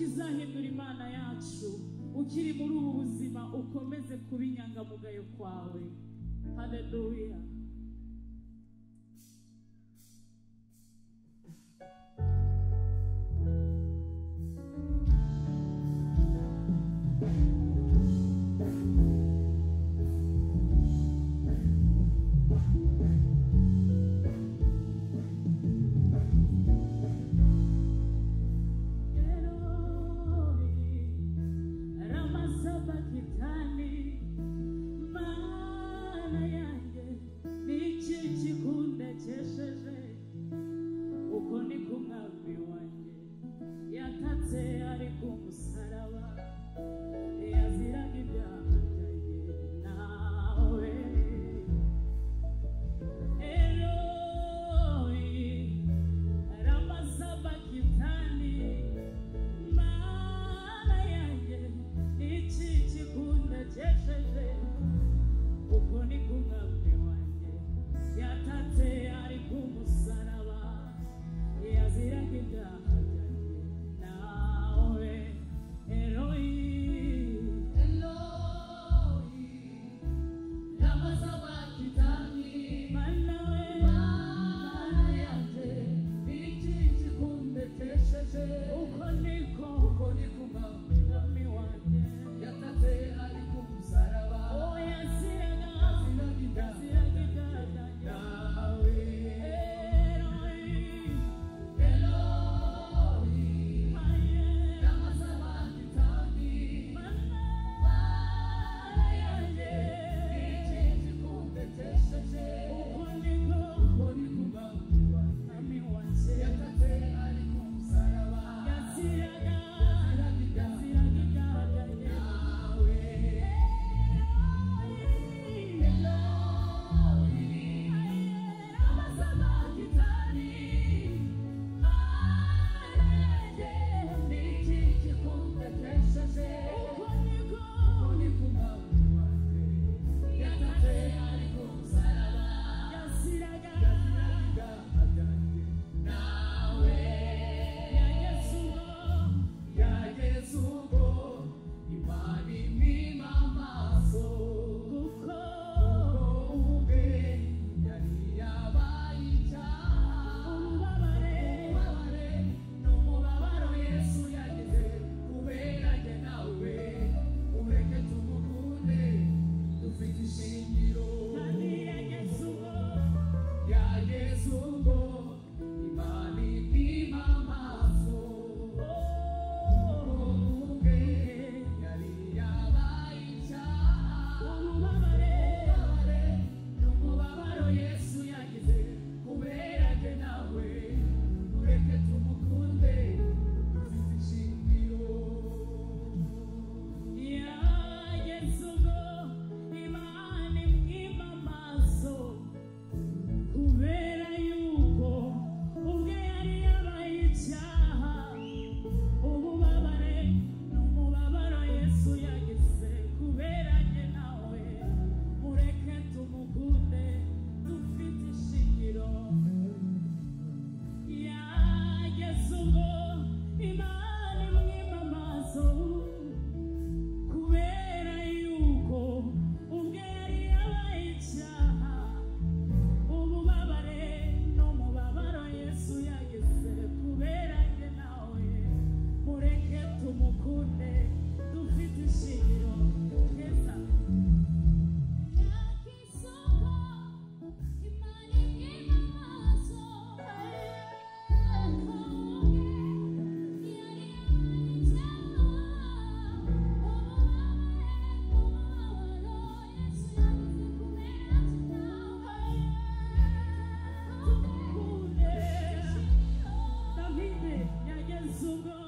kizahindura imana yacu ukiri muri ubu buzima ukomeze kubinyanga mugayo kwawe. Haleluya. Zugo,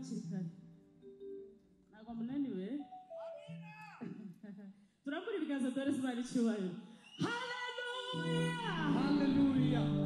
Chisa. Na gomuleni we. Tunampuni because the rest of my children. Hallelujah. Hallelujah.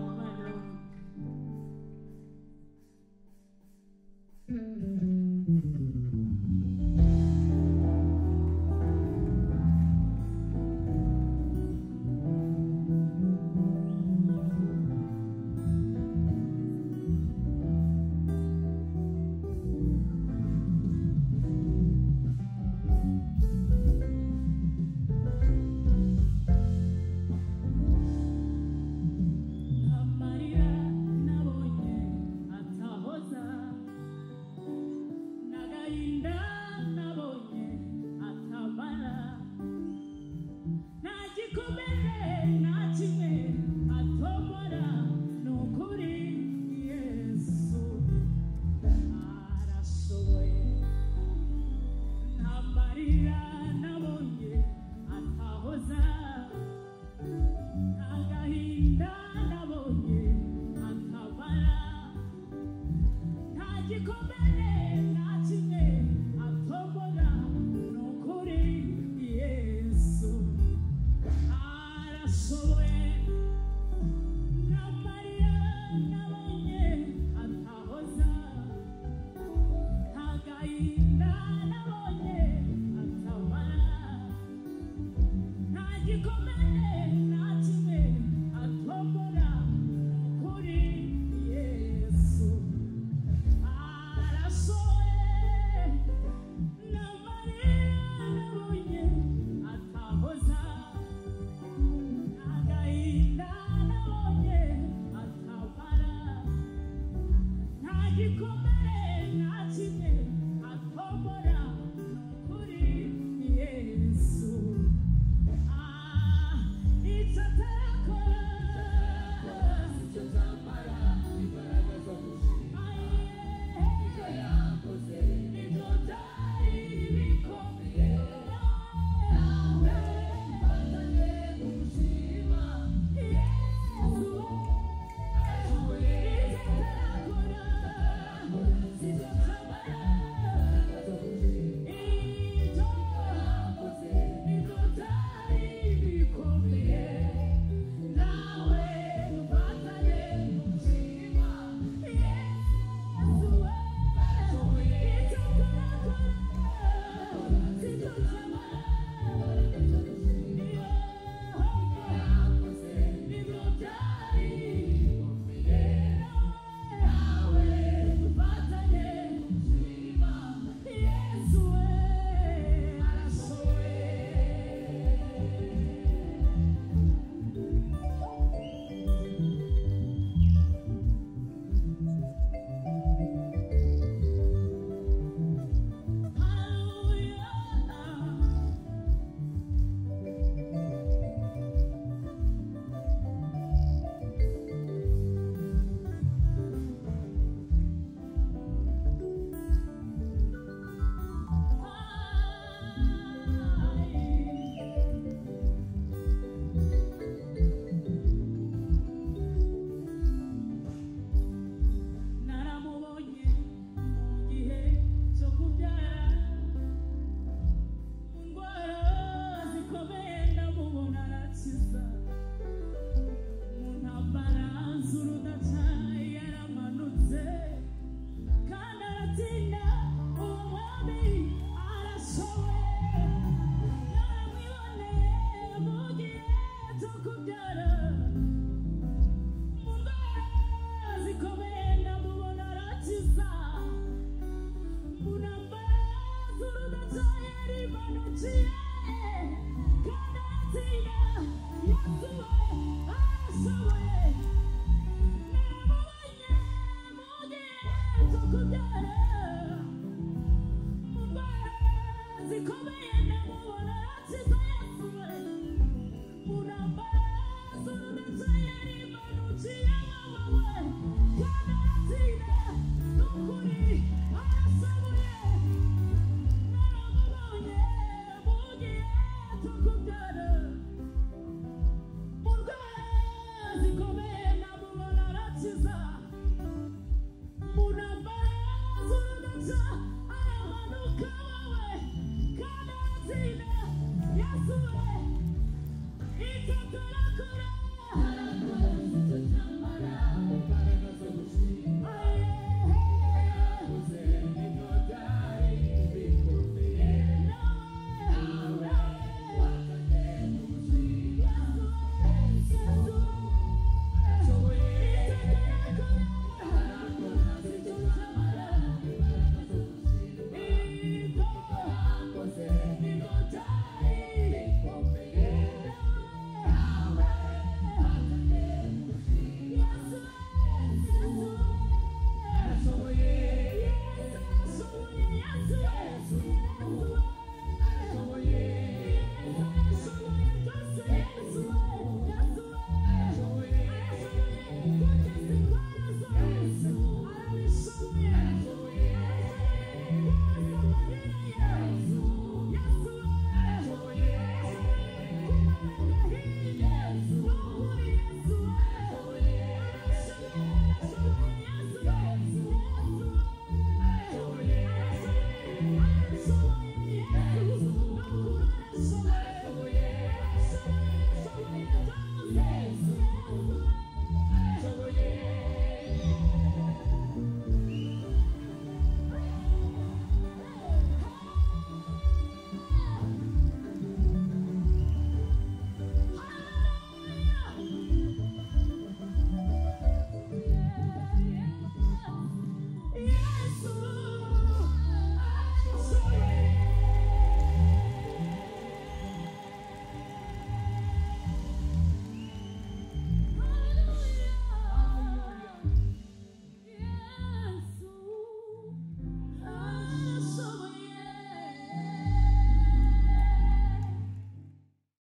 Good night.